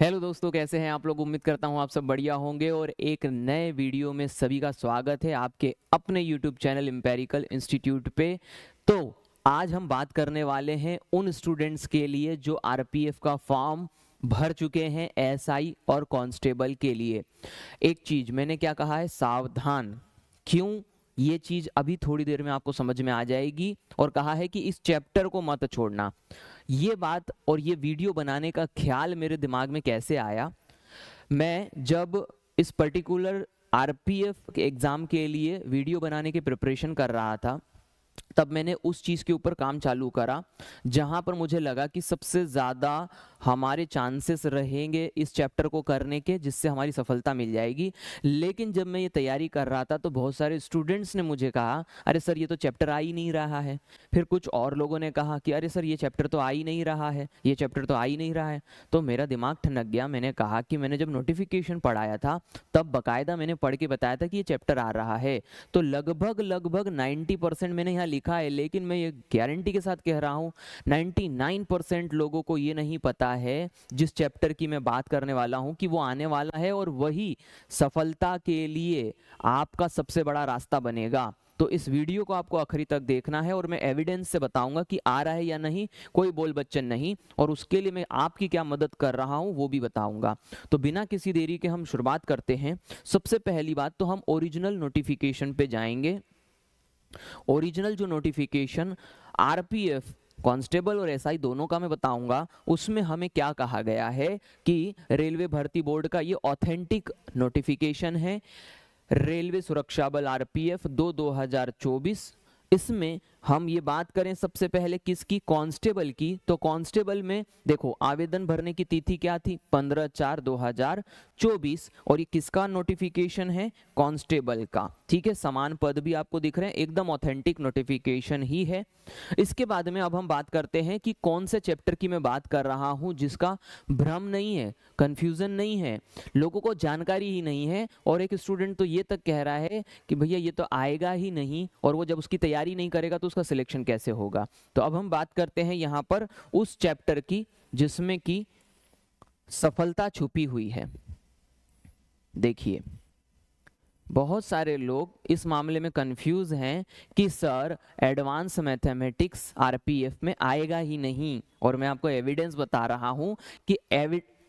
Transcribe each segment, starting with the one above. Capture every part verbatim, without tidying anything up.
Hello दोस्तों, कैसे हैं आप लोग। उम्मीद करता हूं आप सब बढ़िया होंगे और एक नए वीडियो में सभी का स्वागत है आपके अपने यूट्यूब चैनल एम्पेरिकल इंस्टीट्यूट पे। तो आज हम बात करने वाले हैं उन स्टूडेंट्स के लिए जो आरपीएफ का फॉर्म भर चुके हैं एसआई और कांस्टेबल के लिए। एक चीज़ मैंने क्या कहा है, सावधान। क्यों? ये चीज़ अभी थोड़ी देर में आपको समझ में आ जाएगी। और कहा है कि इस चैप्टर को मत छोड़ना। ये बात और ये वीडियो बनाने का ख्याल मेरे दिमाग में कैसे आया, मैं जब इस पर्टिकुलर आरपीएफ के एग्ज़ाम के लिए वीडियो बनाने की प्रिपरेशन कर रहा था तब मैंने उस चीज़ के ऊपर काम चालू करा जहाँ पर मुझे लगा कि सबसे ज़्यादा हमारे चांसेस रहेंगे इस चैप्टर को करने के, जिससे हमारी सफलता मिल जाएगी। लेकिन जब मैं ये तैयारी कर रहा था तो बहुत सारे स्टूडेंट्स ने मुझे कहा, अरे सर ये तो चैप्टर आ ही नहीं रहा है। फिर कुछ और लोगों ने कहा कि अरे सर ये चैप्टर तो आ ही नहीं रहा है, ये चैप्टर तो आ ही नहीं रहा है। तो मेरा दिमाग ठनक गया। मैंने कहा कि मैंने जब नोटिफिकेशन पढ़ाया था तब बाकायदा मैंने पढ़ के बताया था कि ये चैप्टर आ रहा है। तो लगभग लगभग नाइन्टी परसेंट मैंने यहाँ लिखा है, लेकिन मैं ये गारंटी के साथ कह रहा हूँ निन्यानवे परसेंट लोगों को ये नहीं पता है जिस चैप्टर की मैं बात करने वाला हूँ कि वो आने वाला है और वही सफलता के लिए आपका सबसे बड़ा रास्ता बनेगा। तो इस वीडियो को आपको आखिरी तक देखना है और मैं एविडेंस से बताऊंगा कि आ रहा है या नहीं, कोई बोल बच्चन नहीं। और उसके लिए मैं आपकी क्या मदद कर रहा हूं वो भी बताऊंगा। तो बिना किसी देरी के हम शुरुआत करते हैं। सबसे पहली बात तो हम ओरिजिनल नोटिफिकेशन पे जाएंगे। ओरिजिनल जो नोटिफिकेशन आरपीएफ कांस्टेबल और एसआई दोनों का मैं बताऊंगा, उसमें हमें क्या कहा गया है कि रेलवे भर्ती बोर्ड का ये ऑथेंटिक नोटिफिकेशन है। रेलवे सुरक्षा बल आरपीएफ दो दो हज़ार चौबीस। इसमें हम ये बात करें सबसे पहले किसकी, कांस्टेबल की। तो कांस्टेबल में देखो आवेदन भरने की तिथि क्या थी, पंद्रह चार दो हज़ार चौबीस। और ये किसका नोटिफिकेशन है, कांस्टेबल का। ठीक है, समान पद भी आपको दिख रहे हैं, एकदम ऑथेंटिक नोटिफिकेशन ही है। इसके बाद में अब हम बात करते हैं कि कौन से चैप्टर की मैं बात कर रहा हूँ जिसका भ्रम नहीं है, कन्फ्यूजन नहीं है, लोगों को जानकारी ही नहीं है। और एक स्टूडेंट तो ये तक कह रहा है कि भैया ये तो आएगा ही नहीं, और वो जब उसकी तैयारी नहीं करेगा तो उसका सिलेक्शन कैसे होगा। तो अब हम बात करते हैं यहां पर उस चैप्टर की जिसमें की सफलता छुपी हुई है। देखिए बहुत सारे लोग इस मामले में कंफ्यूज हैं कि सर एडवांस मैथमेटिक्स आरपीएफ में आएगा ही नहीं, और मैं आपको एविडेंस बता रहा हूं कि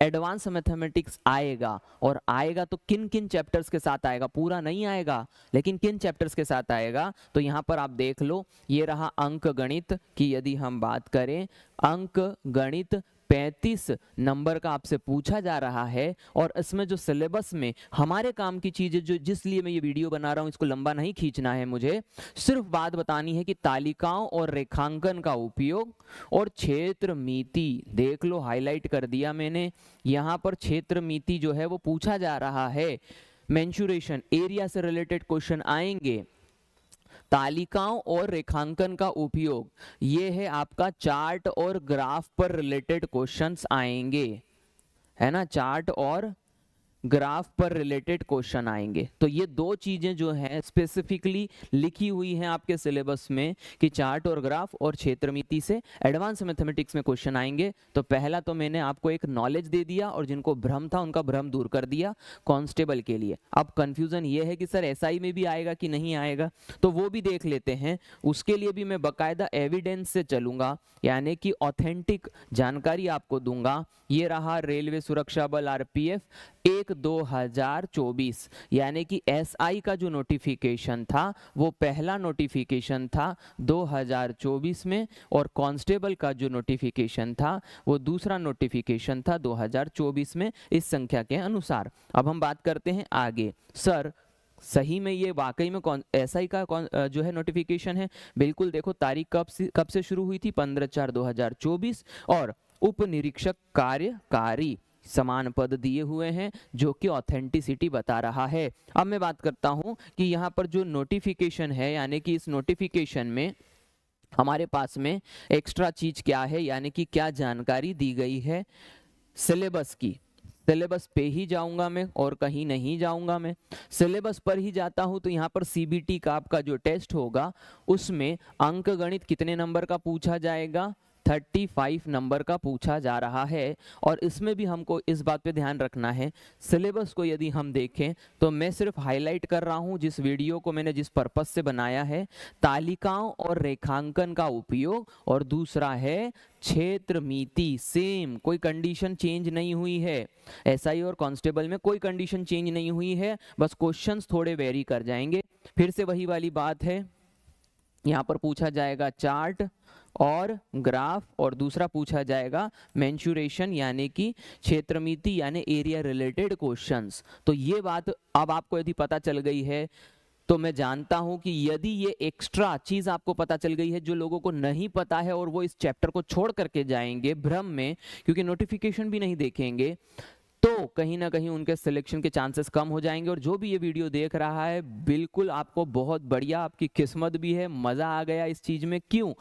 एडवांस मैथमेटिक्स आएगा। और आएगा तो किन किन चैप्टर्स के साथ आएगा, पूरा नहीं आएगा लेकिन किन चैप्टर्स के साथ आएगा। तो यहाँ पर आप देख लो, ये रहा अंक गणित की। यदि हम बात करें अंक गणित पैंतीस नंबर का आपसे पूछा जा रहा है। और इसमें जो सिलेबस में हमारे काम की चीज़ें, जो जिसलिए मैं ये वीडियो बना रहा हूँ, इसको लंबा नहीं खींचना है मुझे, सिर्फ बात बतानी है कि तालिकाओं और रेखांकन का उपयोग और क्षेत्र मिति। देख लो हाईलाइट कर दिया मैंने, यहाँ पर क्षेत्र मिति जो है वो पूछा जा रहा है। मेंसुरेशन एरिया से रिलेटेड क्वेश्चन आएंगे। तालिकाओं और रेखांकन का उपयोग, ये है आपका चार्ट और ग्राफ पर रिलेटेड क्वेश्चंस आएंगे, है ना। चार्ट और ग्राफ पर रिलेटेड क्वेश्चन आएंगे। तो ये दो चीज़ें जो हैं स्पेसिफिकली लिखी हुई हैं आपके सिलेबस में कि चार्ट और ग्राफ और क्षेत्रमिति से एडवांस मैथमेटिक्स में क्वेश्चन आएंगे। तो पहला तो मैंने आपको एक नॉलेज दे दिया और जिनको भ्रम था उनका भ्रम दूर कर दिया कांस्टेबल के लिए। अब कन्फ्यूज़न ये है कि सर एसआई में भी आएगा कि नहीं आएगा, तो वो भी देख लेते हैं। उसके लिए भी मैं बाकायदा एविडेंस से चलूँगा, यानी कि ऑथेंटिक जानकारी आपको दूंगा। ये रहा रेलवे सुरक्षा बल आरपीएफ एक दो हज़ार चौबीस, यानी कि एसआई का जो नोटिफिकेशन था वो पहला नोटिफिकेशन था दो हज़ार चौबीस में, और कांस्टेबल का जो नोटिफिकेशन था वो दूसरा नोटिफिकेशन था दो हज़ार चौबीस में, इस संख्या के अनुसार। अब हम बात करते हैं आगे, सर सही में ये वाकई में कौन एसआई का कौन जो है नोटिफिकेशन है। बिल्कुल, देखो तारीख कब से कब से शुरू हुई थी, पंद्रह चार दो हज़ार चौबीस। और उप निरीक्षक कार्यकारी, समान पद दिए हुए हैं जो कि ऑथेंटिसिटी बता रहा है। अब मैं बात करता हूं कि यहाँ पर जो नोटिफिकेशन है, यानी कि इस नोटिफिकेशन में हमारे पास में एक्स्ट्रा चीज क्या है, यानी कि क्या जानकारी दी गई है सिलेबस की। सिलेबस पे ही जाऊंगा मैं और कहीं नहीं जाऊंगा, मैं सिलेबस पर ही जाता हूं। तो यहाँ पर सीबीटी का आपका जो टेस्ट होगा उसमें अंक गणित कितने नंबर का पूछा जाएगा, पैंतीस नंबर का पूछा जा रहा है। और इसमें भी हमको इस बात पे ध्यान रखना है, सिलेबस को यदि हम देखें तो मैं सिर्फ हाईलाइट कर रहा हूँ जिस वीडियो को मैंने जिस पर्पस से बनाया है, तालिकाओं और रेखांकन का उपयोग, और दूसरा है क्षेत्र मिति। सेम, कोई कंडीशन चेंज नहीं हुई है, एसआई और कांस्टेबल में कोई कंडीशन चेंज नहीं हुई है, बस क्वेश्चंस थोड़े वेरी कर जाएंगे। फिर से वही वाली बात है, यहाँ पर पूछा जाएगा चार्ट और ग्राफ, और दूसरा पूछा जाएगा मेंशुरेशन यानी कि क्षेत्रमिति यानी एरिया रिलेटेड क्वेश्चंस। तो ये बात अब आपको यदि पता चल गई है तो मैं जानता हूं कि यदि ये एक्स्ट्रा चीज़ आपको पता चल गई है, जो लोगों को नहीं पता है और वो इस चैप्टर को छोड़ करके जाएंगे भ्रम में, क्योंकि नोटिफिकेशन भी नहीं देखेंगे, तो कहीं ना कहीं उनके सिलेक्शन के चांसेस कम हो जाएंगे। और जो भी ये वीडियो देख रहा है, बिल्कुल आपको बहुत बढ़िया, आपकी किस्मत भी है, मज़ा आ गया इस चीज़ में। क्यों?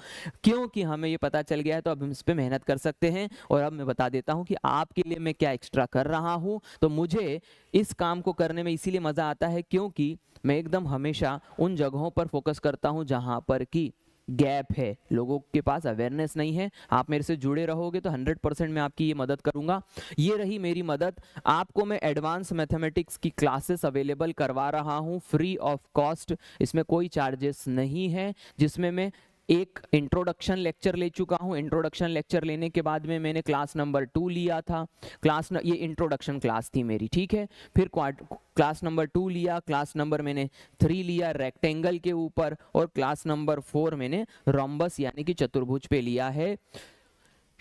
क्योंकि हमें ये पता चल गया है तो अब हम इस पे मेहनत कर सकते हैं। और अब मैं बता देता हूँ कि आपके लिए मैं क्या एक्स्ट्रा कर रहा हूँ। तो मुझे इस काम को करने में इसीलिए मज़ा आता है क्योंकि मैं एकदम हमेशा उन जगहों पर फोकस करता हूँ जहाँ पर कि गैप है, लोगों के पास अवेयरनेस नहीं है। आप मेरे से जुड़े रहोगे तो हंड्रेड परसेंट मैं आपकी ये मदद करूंगा। ये रही मेरी मदद, आपको मैं एडवांस मैथमेटिक्स की क्लासेस अवेलेबल करवा रहा हूं फ्री ऑफ कॉस्ट। इसमें कोई चार्जेस नहीं है, जिसमें मैं एक इंट्रोडक्शन लेक्चर ले चुका हूं। इंट्रोडक्शन लेक्चर लेने के बाद में मैंने क्लास नंबर टू लिया था, क्लास न, ये इंट्रोडक्शन क्लास थी मेरी, ठीक है। फिर क्लास नंबर टू लिया, क्लास नंबर मैंने थ्री लिया रेक्टेंगल के ऊपर, और क्लास नंबर फोर मैंने रोम्बस यानी कि चतुर्भुज पे लिया है।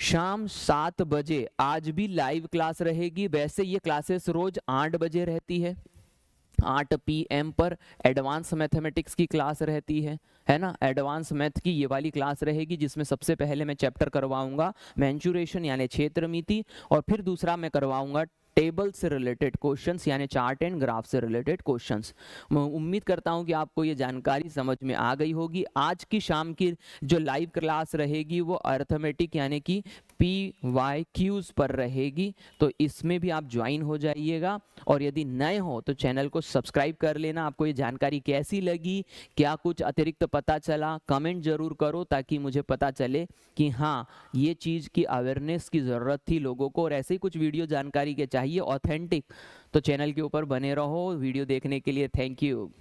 शाम सात बजे आज भी लाइव क्लास रहेगी। वैसे ये क्लासेस रोज आठ बजे रहती है, आठ पी एम पर एडवांस मैथमेटिक्स की क्लास रहती है, है ना। एडवांस मैथ की ये वाली क्लास रहेगी जिसमें सबसे पहले मैं चैप्टर करवाऊंगा मेंशुरेशन यानी क्षेत्रमिति, और फिर दूसरा मैं करवाऊंगा टेबल से रिलेटेड क्वेश्चंस यानी चार्ट एंड ग्राफ से रिलेटेड क्वेश्चंस। मैं उम्मीद करता हूं कि आपको ये जानकारी समझ में आ गई होगी। आज की शाम की जो लाइव क्लास रहेगी वो अर्थमेटिक यानी कि पी वाई क्यूज़ पर रहेगी, तो इसमें भी आप ज्वाइन हो जाइएगा। और यदि नए हो तो चैनल को सब्सक्राइब कर लेना। आपको ये जानकारी कैसी लगी, क्या कुछ अतिरिक्त पता चला, कमेंट जरूर करो ताकि मुझे पता चले कि हाँ, ये चीज़ की अवेयरनेस की ज़रूरत थी लोगों को। और ऐसे ही कुछ वीडियो जानकारी के चाहिए ऑथेंटिक, तो चैनल के ऊपर बने रहो। वीडियो देखने के लिए थैंक यू।